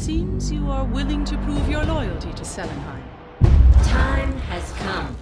seems you are willing to prove your loyalty to Selenheim. Time has come.